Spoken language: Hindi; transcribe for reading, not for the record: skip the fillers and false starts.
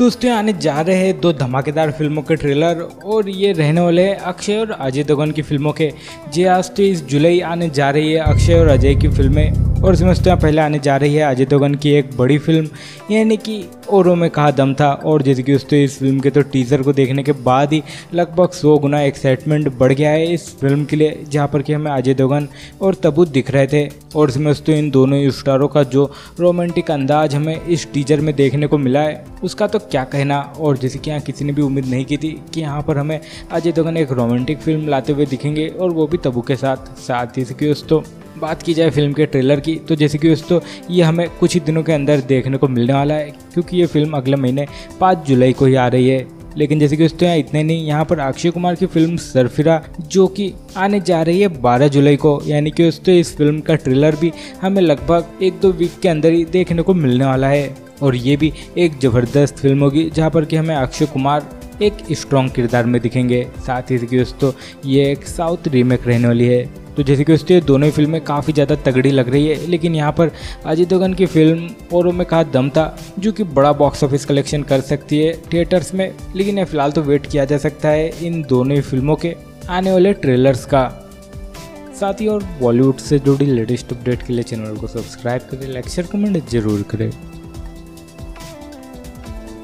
दोस्तों आने जा रहे हैं दो धमाकेदार फिल्मों के ट्रेलर और ये रहने वाले अक्षय और अजय देवगन की फिल्मों के। जी आज 23 जुलाई आने जा रही है अक्षय और अजय की फिल्में और इसमें पहले आने जा रही है अजय देवगन की एक बड़ी फिल्म यानी कि औरों में कहाँ दम था। और जैसे कि दोस्तों इस फिल्म के तो टीज़र को देखने के बाद ही लगभग 100 गुना एक्साइटमेंट बढ़ गया है इस फिल्म के लिए, जहाँ पर कि हमें अजय देवगन और तबू दिख रहे थे। और इसमें दोस्तों इन दोनों स्टारों का जो रोमांटिक अंदाज हमें इस टीजर में देखने को मिला है उसका तो क्या कहना। और जैसे कि यहाँ किसी ने भी उम्मीद नहीं की थी कि यहाँ पर हमें अजय देवगन एक रोमांटिक फिल्म लाते हुए दिखेंगे और वो भी तबू के साथ। साथ ही इसकी दोस्तों बात की जाए फिल्म के ट्रेलर की तो जैसे कि दोस्तों ये हमें कुछ ही दिनों के अंदर देखने को मिलने वाला है, क्योंकि ये फिल्म अगले महीने 5 जुलाई को ही आ रही है। लेकिन जैसे कि दोस्तों यहाँ इतने नहीं, यहाँ पर अक्षय कुमार की फिल्म सरफिरा जो कि आने जा रही है 12 जुलाई को, यानी कि दोस्तों इस फिल्म का ट्रेलर भी हमें लगभग 1-2 वीक के अंदर ही देखने को मिलने वाला है। और ये भी एक ज़बरदस्त फिल्म होगी जहाँ पर कि हमें अक्षय कुमार एक स्ट्रॉन्ग किरदार में दिखेंगे। साथ ही दोस्तों ये एक साउथ रीमेक रहने वाली है। तो जैसे कि दोस्तों दोनों ही फिल्में काफ़ी ज़्यादा तगड़ी लग रही है। लेकिन यहाँ पर अजय देवगन की फिल्म औरों में कहाँ दम था जो कि बड़ा बॉक्स ऑफिस कलेक्शन कर सकती है थिएटर्स में, लेकिन यह फ़िलहाल तो वेट किया जा सकता है इन दोनों ही फिल्मों के आने वाले ट्रेलर्स का। साथ ही और बॉलीवुड से जुड़ी लेटेस्ट अपडेट के लिए चैनल को सब्सक्राइब करें, लाइक शेयर कमेंट जरूर करें।